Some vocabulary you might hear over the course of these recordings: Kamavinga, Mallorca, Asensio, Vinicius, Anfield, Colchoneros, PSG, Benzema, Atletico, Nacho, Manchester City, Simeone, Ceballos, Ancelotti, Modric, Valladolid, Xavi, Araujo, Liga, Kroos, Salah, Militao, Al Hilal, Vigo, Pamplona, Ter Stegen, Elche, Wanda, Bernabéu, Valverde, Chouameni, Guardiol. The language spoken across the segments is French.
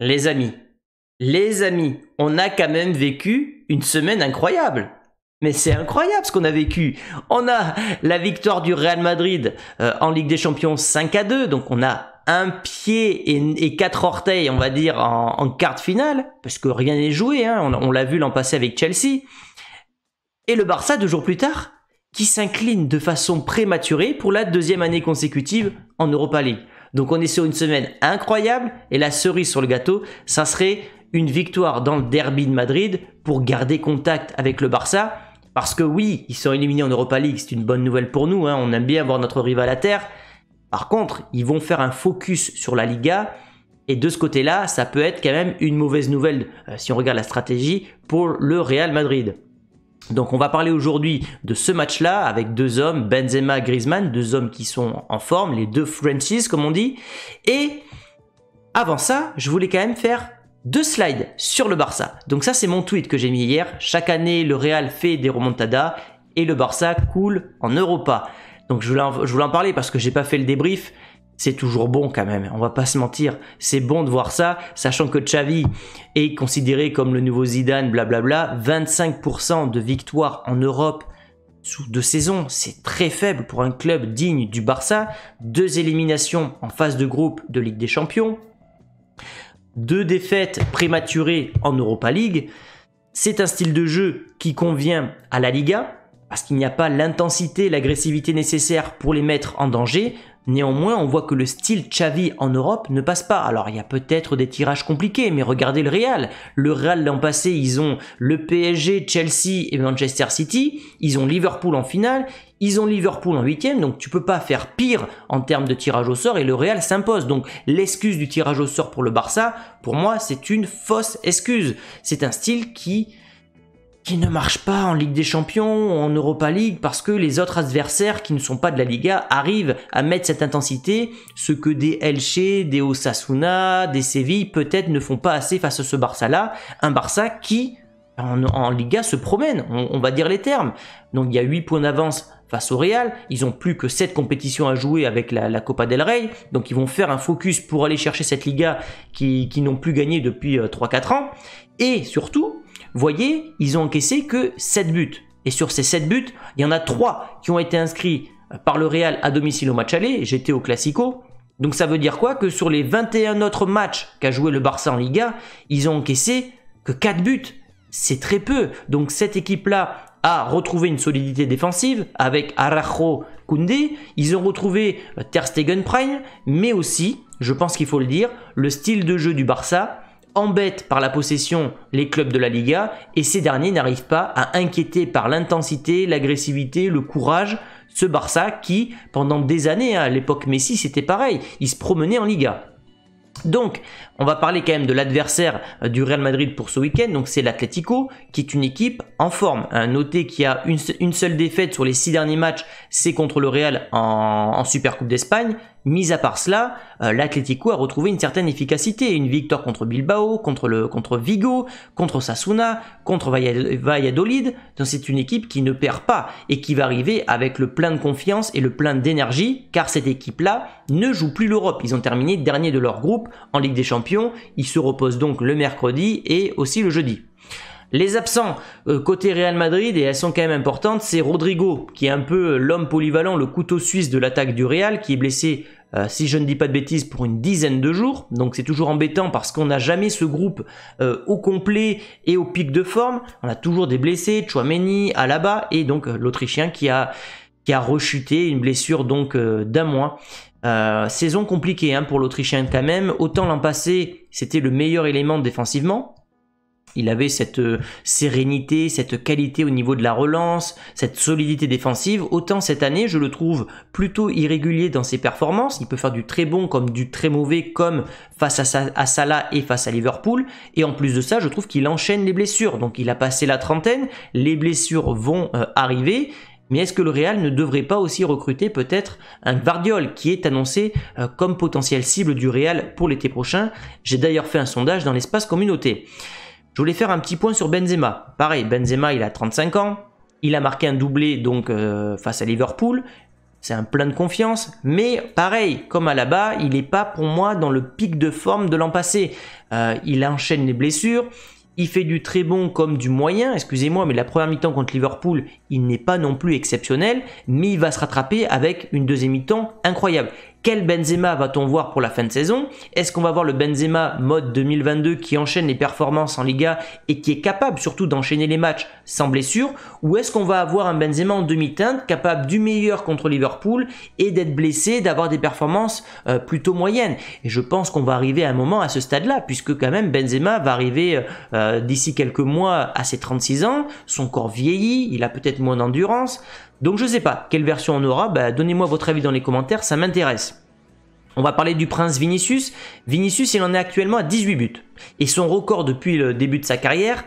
Les amis, on a quand même vécu une semaine incroyable. Mais c'est incroyable ce qu'on a vécu. On a la victoire du Real Madrid en Ligue des Champions 5-2. Donc on a un pied et quatre orteils, on va dire, en quart de finale. Parce que rien n'est joué, hein. On l'a vu l'an passé avec Chelsea. Et le Barça, 2 jours plus tard, qui s'incline de façon prématurée pour la 2e année consécutive en Europa League. Donc on est sur une semaine incroyable, et la cerise sur le gâteau, ça serait une victoire dans le derby de Madrid pour garder contact avec le Barça, parce que oui, ils sont éliminés en Europa League, c'est une bonne nouvelle pour nous, hein. On aime bien avoir notre rival à terre. Par contre, ils vont faire un focus sur la Liga, et de ce côté-là, ça peut être quand même une mauvaise nouvelle, si on regarde la stratégie, pour le Real Madrid. Donc on va parler aujourd'hui de ce match-là avec deux hommes, Benzema, Griezmann, deux hommes qui sont en forme, les deux Frenchies comme on dit. Et avant ça, je voulais quand même faire 2 slides sur le Barça. Donc ça c'est mon tweet que j'ai mis hier. Chaque année le Real fait des remontadas et le Barça coule en Europa. Donc je voulais en parler parce que j'ai pas fait le débrief. C'est toujours bon quand même, on va pas se mentir, c'est bon de voir ça, sachant que Xavi est considéré comme le nouveau Zidane, blablabla, 25% de victoires en Europe sous 2 saisons, c'est très faible pour un club digne du Barça, 2 éliminations en phase de groupe de Ligue des Champions, 2 défaites prématurées en Europa League, c'est un style de jeu qui convient à la Liga, parce qu'il n'y a pas l'intensité, l'agressivité nécessaire pour les mettre en danger. Néanmoins, on voit que le style Xavi en Europe ne passe pas. Alors, il y a peut-être des tirages compliqués, mais regardez le Real. Le Real, l'an passé, ils ont le PSG, Chelsea et Manchester City. Ils ont Liverpool en finale. Ils ont Liverpool en 8e. Donc, tu peux pas faire pire en termes de tirage au sort et le Real s'impose. Donc, l'excuse du tirage au sort pour le Barça, pour moi, c'est une fausse excuse. C'est un style qui ne marche pas en Ligue des Champions, en Europa League, parce que les autres adversaires qui ne sont pas de la Liga arrivent à mettre cette intensité, ce que des Elche, des Osasuna, des Sevilla peut-être ne font pas assez face à ce Barça-là, un Barça qui, en Liga, se promène, on va dire les termes. Donc il y a 8 points d'avance face au Real, ils ont plus que 7 compétitions à jouer avec la Copa del Rey, donc ils vont faire un focus pour aller chercher cette Liga qui n'ont plus gagné depuis 3-4 ans, et surtout, voyez, ils ont encaissé que 7 buts. Et sur ces 7 buts, il y en a 3 qui ont été inscrits par le Real à domicile au match aller. J'étais au Classico. Donc ça veut dire quoi? Que sur les 21 autres matchs qu'a joué le Barça en Liga, ils ont encaissé que 4 buts. C'est très peu. Donc cette équipe-là a retrouvé une solidité défensive avec Araujo, Koundé. Ils ont retrouvé Ter Stegen Prime. Mais aussi, je pense qu'il faut le dire, le style de jeu du Barça embête par la possession les clubs de la Liga et ces derniers n'arrivent pas à inquiéter par l'intensité, l'agressivité, le courage ce Barça qui pendant des années, à l'époque Messi c'était pareil, il se promenait en Liga. Donc on va parler quand même de l'adversaire du Real Madrid pour ce week-end, donc c'est l'Atletico qui est une équipe en forme. Notez qu'il y a une seule défaite sur les 6 derniers matchs, c'est contre le Real en Supercoupe d'Espagne. Mis à part cela, l'Atletico a retrouvé une certaine efficacité, une victoire contre Bilbao, contre Vigo, contre Osasuna, contre Valladolid. Donc c'est une équipe qui ne perd pas et qui va arriver avec le plein de confiance et le plein d'énergie, car cette équipe-là ne joue plus l'Europe. Ils ont terminé dernier de leur groupe en Ligue des Champions. Ils se reposent donc le mercredi et aussi le jeudi. Les absents côté Real Madrid, et elles sont quand même importantes, c'est Rodrigo, qui est un peu l'homme polyvalent, le couteau suisse de l'attaque du Real, qui est blessé, si je ne dis pas de bêtises, pour une dizaine de jours. Donc c'est toujours embêtant parce qu'on n'a jamais ce groupe au complet et au pic de forme. On a toujours des blessés, Chouameni, Alaba, et donc l'Autrichien qui a rechuté, une blessure donc d'un mois. Saison compliquée hein, pour l'Autrichien quand même. Autant l'an passé, c'était le meilleur élément défensivement. Il avait cette sérénité, cette qualité au niveau de la relance, cette solidité défensive. Autant cette année, je le trouve plutôt irrégulier dans ses performances. Il peut faire du très bon comme du très mauvais, comme face à Salah et face à Liverpool. Et en plus de ça, je trouve qu'il enchaîne les blessures. Donc il a passé la trentaine, les blessures vont arriver. Mais est-ce que le Real ne devrait pas aussi recruter peut-être un Guardiol qui est annoncé comme potentielle cible du Real pour l'été prochain? J'ai d'ailleurs fait un sondage dans l'espace communauté. Je voulais faire un petit point sur Benzema. Pareil, Benzema, il a 35 ans. Il a marqué un doublé donc face à Liverpool. C'est un plein de confiance, mais pareil, comme Alaba, il n'est pas pour moi dans le pic de forme de l'an passé. Il enchaîne les blessures, il fait du très bon comme du moyen, excusez-moi, mais la première mi-temps contre Liverpool, il n'est pas non plus exceptionnel, mais il va se rattraper avec une deuxième mi-temps incroyable. Quel Benzema va-t-on voir pour la fin de saison? Est-ce qu'on va voir le Benzema mode 2022 qui enchaîne les performances en Liga et qui est capable surtout d'enchaîner les matchs sans blessure? Ou est-ce qu'on va avoir un Benzema en demi-teinte, capable du meilleur contre Liverpool et d'être blessé, d'avoir des performances plutôt moyennes? Et je pense qu'on va arriver à un moment à ce stade-là, puisque quand même Benzema va arriver d'ici quelques mois à ses 36 ans, son corps vieillit, il a peut-être moins d'endurance. Donc je sais pas quelle version on aura, bah, donnez-moi votre avis dans les commentaires, ça m'intéresse. On va parler du prince Vinicius. Vinicius, il en est actuellement à 18 buts. Et son record depuis le début de sa carrière,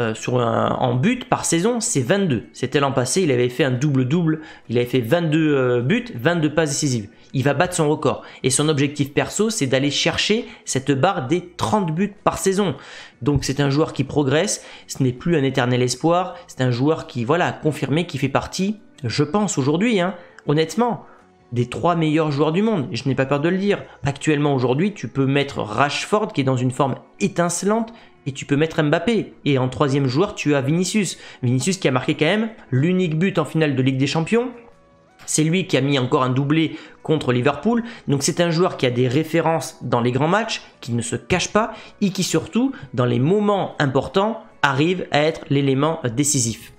en buts par saison, c'est 22. C'était l'an passé, il avait fait un double-double, il avait fait 22 buts, 22 passes décisives. Il va battre son record. Et son objectif perso, c'est d'aller chercher cette barre des 30 buts par saison. Donc c'est un joueur qui progresse, ce n'est plus un éternel espoir, c'est un joueur qui, voilà, a confirmé qu'il fait partie, je pense aujourd'hui, hein, honnêtement, des 3 meilleurs joueurs du monde. Je n'ai pas peur de le dire. Actuellement, aujourd'hui, tu peux mettre Rashford, qui est dans une forme étincelante, et tu peux mettre Mbappé. Et en troisième joueur, tu as Vinicius. Vinicius qui a marqué quand même l'unique but en finale de Ligue des Champions. C'est lui qui a mis encore un doublé contre Liverpool. Donc c'est un joueur qui a des références dans les grands matchs, qui ne se cache pas, et qui surtout, dans les moments importants, arrive à être l'élément décisif.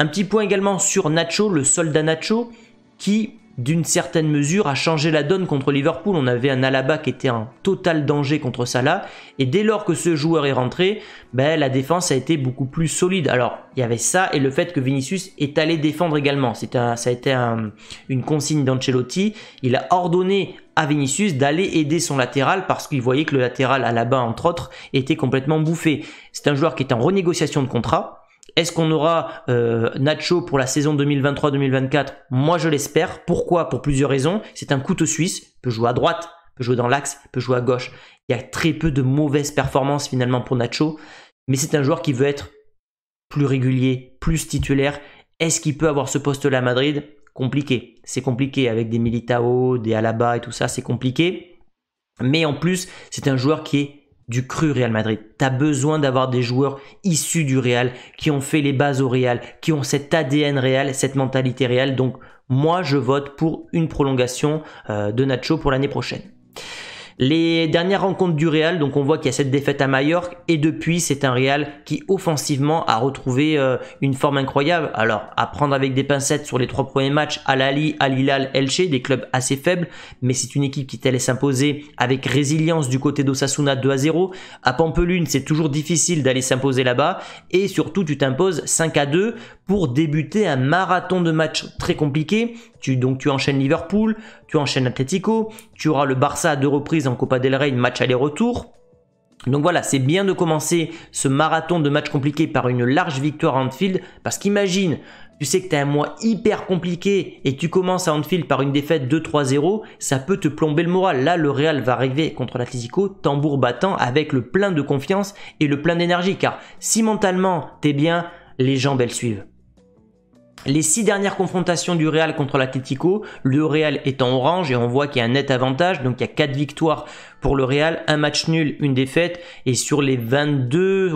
Un petit point également sur Nacho, le soldat Nacho, qui d'une certaine mesure a changé la donne contre Liverpool. On avait un Alaba qui était en total danger contre Salah, et dès lors que ce joueur est rentré, ben, la défense a été beaucoup plus solide. Alors il y avait ça et le fait que Vinicius est allé défendre également. Ça a été une consigne d'Ancelotti, il a ordonné à Vinicius d'aller aider son latéral parce qu'il voyait que le latéral Alaba entre autres était complètement bouffé. C'est un joueur qui est en renégociation de contrat. Est-ce qu'on aura Nacho pour la saison 2023-2024? Moi, je l'espère. Pourquoi? Pour plusieurs raisons. C'est un couteau suisse. Il peut jouer à droite, peut jouer dans l'axe, peut jouer à gauche. Il y a très peu de mauvaises performances finalement pour Nacho. Mais c'est un joueur qui veut être plus régulier, plus titulaire. Est-ce qu'il peut avoir ce poste-là à Madrid? Compliqué. C'est compliqué avec des Militao, des Alaba et tout ça. C'est compliqué. Mais en plus, c'est un joueur qui est du cru Real Madrid. Tu as besoin d'avoir des joueurs issus du Real, qui ont fait les bases au Real, qui ont cet ADN Real, cette mentalité Real. Donc moi, je vote pour une prolongation de Nacho pour l'année prochaine. Les dernières rencontres du Real, donc on voit qu'il y a cette défaite à Majorque, et depuis c'est un Real qui offensivement a retrouvé une forme incroyable. Alors à prendre avec des pincettes sur les 3 premiers matchs, Al Ahly, Al Hilal, Elche, des clubs assez faibles, mais c'est une équipe qui t'allait s'imposer avec résilience du côté d'Osasuna 2-0. À Pampelune, c'est toujours difficile d'aller s'imposer là-bas, et surtout tu t'imposes 5-2 pour débuter un marathon de matchs très compliqué. Donc tu enchaînes Liverpool, tu enchaînes Atletico, tu auras le Barça à 2 reprises en Copa del Rey, match aller-retour. Donc voilà, c'est bien de commencer ce marathon de matchs compliqués par une large victoire à Anfield, parce qu'imagine, tu sais que tu as un mois hyper compliqué et tu commences à Anfield par une défaite 2-3-0, ça peut te plomber le moral. Là, le Real va arriver contre l'Atlético, tambour battant, avec le plein de confiance et le plein d'énergie, car si mentalement t'es bien, les jambes elles suivent. Les 6 dernières confrontations du Real contre l'Atlético, le Real est en orange et on voit qu'il y a un net avantage. Donc il y a 4 victoires pour le Real, un match nul, une défaite. Et sur les 22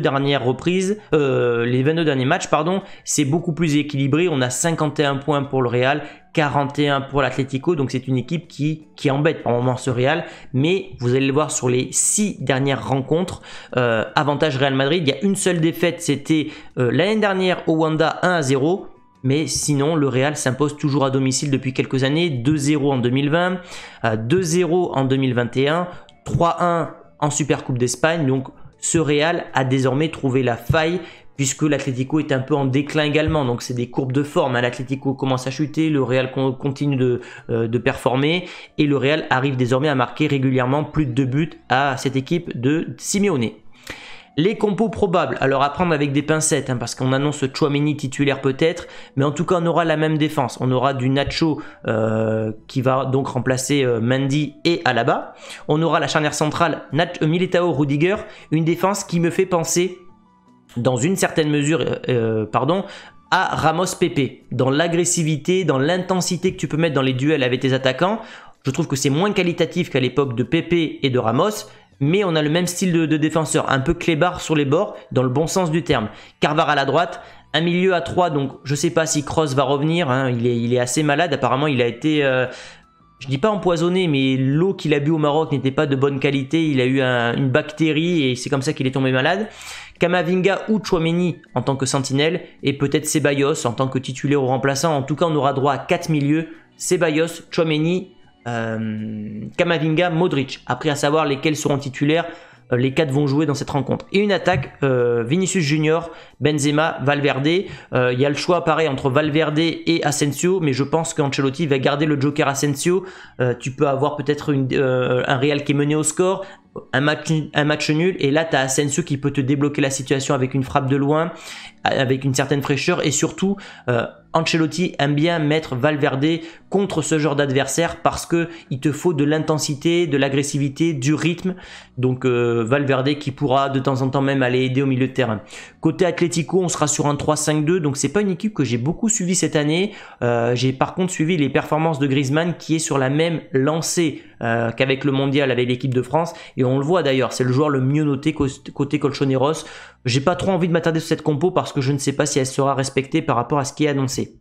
dernières reprises, les 22 derniers matchs, pardon, c'est beaucoup plus équilibré. On a 51 points pour le Real, 41 pour l'Atlético. Donc c'est une équipe qui embête par moment ce Real. Mais vous allez le voir sur les 6 dernières rencontres, avantage Real Madrid. Il y a une seule défaite, c'était l'année dernière au Wanda 1-0. Mais sinon, le Real s'impose toujours à domicile depuis quelques années. 2-0 en 2020, 2-0 en 2021, 3-1 en Supercoupe d'Espagne. Donc ce Real a désormais trouvé la faille, puisque l'Atlético est un peu en déclin également. Donc c'est des courbes de forme. L'Atlético commence à chuter, le Real continue de performer. Et le Real arrive désormais à marquer régulièrement plus de 2 buts à cette équipe de Simeone. Les compos probables, alors à prendre avec des pincettes, hein, parce qu'on annonce Chouameni titulaire peut-être, mais en tout cas on aura la même défense. On aura du Nacho qui va donc remplacer Mendy et Alaba. On aura la charnière centrale Militao-Rudiger, une défense qui me fait penser, dans une certaine mesure, à Ramos Pepe, dans l'agressivité, dans l'intensité que tu peux mettre dans les duels avec tes attaquants. Je trouve que c'est moins qualitatif qu'à l'époque de Pepe et de Ramos, mais on a le même style de défenseur, un peu clébard sur les bords, dans le bon sens du terme. Carvar à la droite, un milieu à 3, donc je sais pas si Kroos va revenir, hein, il est assez malade, apparemment il a été, je dis pas empoisonné, mais l'eau qu'il a bu au Maroc n'était pas de bonne qualité, il a eu une bactérie et c'est comme ça qu'il est tombé malade. Kamavinga ou Chouameni en tant que sentinelle, et peut-être Ceballos en tant que titulaire ou remplaçant. En tout cas on aura droit à 4 milieux, Ceballos, Chouameni, Kamavinga, Modric. Après à savoir lesquels seront titulaires, les 4 vont jouer dans cette rencontre. Et une attaque, Vinicius Junior, Benzema, Valverde. Il y a le choix pareil entre Valverde et Asensio, mais je pense qu'Ancelotti va garder le joker Asensio. Tu peux avoir peut-être un Real qui est mené au score, un match nul, et là tu as Asensio qui peut te débloquer la situation avec une frappe de loin, avec une certaine fraîcheur, et surtout Ancelotti aime bien mettre Valverde contre ce genre d'adversaire parce que il te faut de l'intensité, de l'agressivité, du rythme. Donc Valverde qui pourra de temps en temps même aller aider au milieu de terrain. Côté Atletico, on sera sur un 3-5-2, donc c'est pas une équipe que j'ai beaucoup suivie cette année. J'ai par contre suivi les performances de Griezmann qui est sur la même lancée qu'avec le mondial, avec l'équipe de France, et on le voit d'ailleurs, c'est le joueur le mieux noté côté Colchoneros. J'ai pas trop envie de m'attarder sur cette compo parce que je ne sais pas si elle sera respectée par rapport à ce qui est annoncé.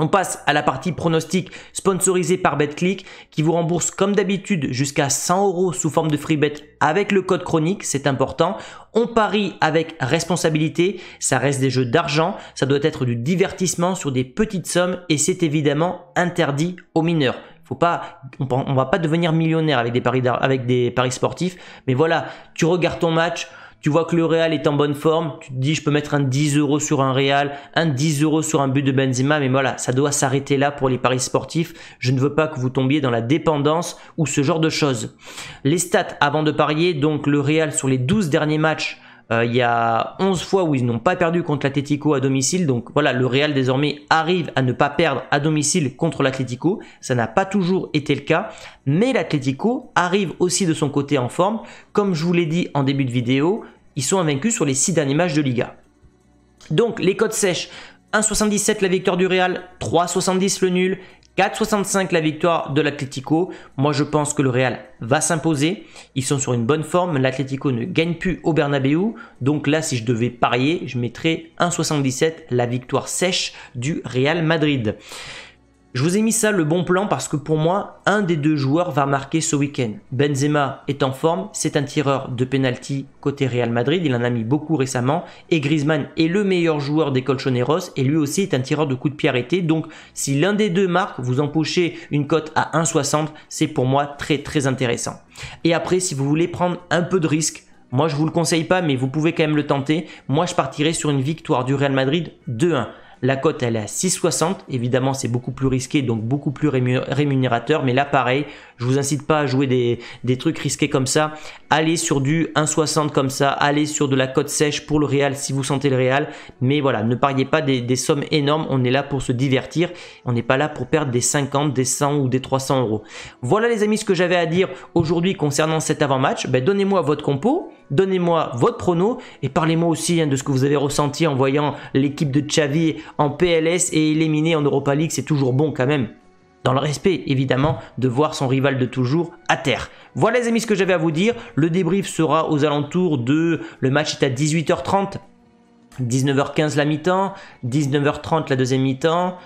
On passe à la partie pronostic sponsorisée par BetClick qui vous rembourse comme d'habitude jusqu'à 100 € sous forme de free bet avec le code chronique, c'est important. On parie avec responsabilité, ça reste des jeux d'argent, ça doit être du divertissement sur des petites sommes et c'est évidemment interdit aux mineurs. Faut pas, on va pas devenir millionnaire avec des paris sportifs, mais voilà, tu regardes ton match, tu vois que le Real est en bonne forme, tu te dis je peux mettre un 10 € sur un Real, un 10 € sur un but de Benzema, mais voilà, ça doit s'arrêter là pour les paris sportifs. Je ne veux pas que vous tombiez dans la dépendance ou ce genre de choses. Les stats avant de parier, donc le Real sur les 12 derniers matchs, il y a 11 fois où ils n'ont pas perdu contre l'Atletico à domicile. Donc voilà, le Real désormais arrive à ne pas perdre à domicile contre l'Atletico. Ça n'a pas toujours été le cas. Mais l'Atletico arrive aussi de son côté en forme. Comme je vous l'ai dit en début de vidéo, ils sont invaincus sur les 6 derniers matchs de Liga. Donc les cotes sèches, 1,77 la victoire du Real, 3,70 le nul, 4,65 la victoire de l'Atlético. Moi je pense que le Real va s'imposer, ils sont sur une bonne forme, l'Atlético ne gagne plus au Bernabéu, donc là si je devais parier, je mettrais 1,77 la victoire sèche du Real Madrid. Je vous ai mis ça le bon plan parce que pour moi, un des deux joueurs va marquer ce week-end. Benzema est en forme, c'est un tireur de penalty côté Real Madrid, il en a mis beaucoup récemment. Et Griezmann est le meilleur joueur des Colchoneros et lui aussi est un tireur de coups de pied arrêtés. Donc si l'un des deux marque, vous empochez une cote à 1,60, c'est pour moi très très intéressant. Et après, si vous voulez prendre un peu de risque, moi je vous le conseille pas mais vous pouvez quand même le tenter. Moi je partirai sur une victoire du Real Madrid 2-1. La cote elle est à 6,60, évidemment c'est beaucoup plus risqué donc beaucoup plus rémunérateur, mais là pareil, je vous incite pas à jouer des trucs risqués comme ça, allez sur du 1,60 comme ça, allez sur de la cote sèche pour le Real si vous sentez le Real, mais voilà, ne pariez pas des sommes énormes, on est là pour se divertir, on n'est pas là pour perdre des 50, des 100 ou des 300 €. Voilà les amis ce que j'avais à dire aujourd'hui concernant cet avant-match. Ben, donnez-moi votre compo, donnez-moi votre prono et parlez-moi aussi hein, de ce que vous avez ressenti en voyant l'équipe de Xavi en PLS et éliminé en Europa League, c'est toujours bon quand même, dans le respect évidemment de voir son rival de toujours à terre. Voilà les amis ce que j'avais à vous dire, le débrief sera aux alentours de, le match est à 18h30, 19h15 la mi-temps, 19h30 la deuxième mi-temps,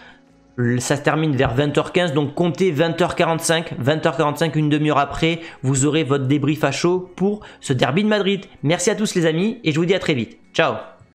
ça se termine vers 20h15, donc comptez 20h45, 20h45 une demi-heure après, vous aurez votre débrief à chaud pour ce derby de Madrid. Merci à tous les amis et je vous dis à très vite, ciao.